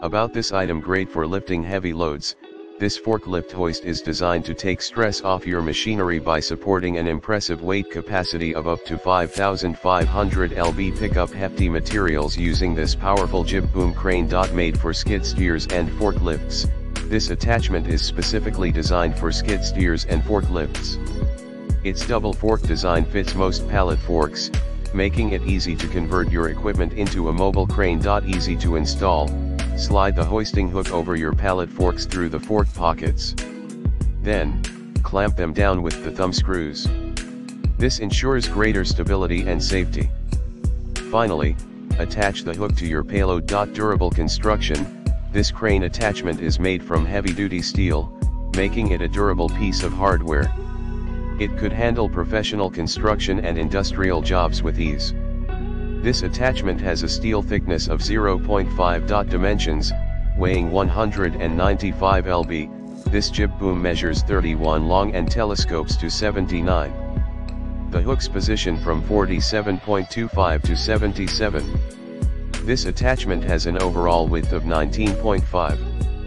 About this item, great for lifting heavy loads, this forklift hoist is designed to take stress off your machinery by supporting an impressive weight capacity of up to 5,500 lb. Pick up hefty materials using this powerful jib boom crane. Made for skid steers and forklifts, this attachment is specifically designed for skid steers and forklifts. Its double fork design fits most pallet forks, making it easy to convert your equipment into a mobile crane. Easy to install. Slide the hoisting hook over your pallet forks through the fork pockets. Then, clamp them down with the thumb screws. This ensures greater stability and safety. Finally, attach the hook to your payload. Durable construction, this crane attachment is made from heavy-duty steel, making it a durable piece of hardware. It could handle professional construction and industrial jobs with ease. This attachment has a steel thickness of 0.5. Dimensions, weighing 195 lb, this jib boom measures 31 long and telescopes to 79. The hook's position from 47.25 to 77. This attachment has an overall width of 19.5.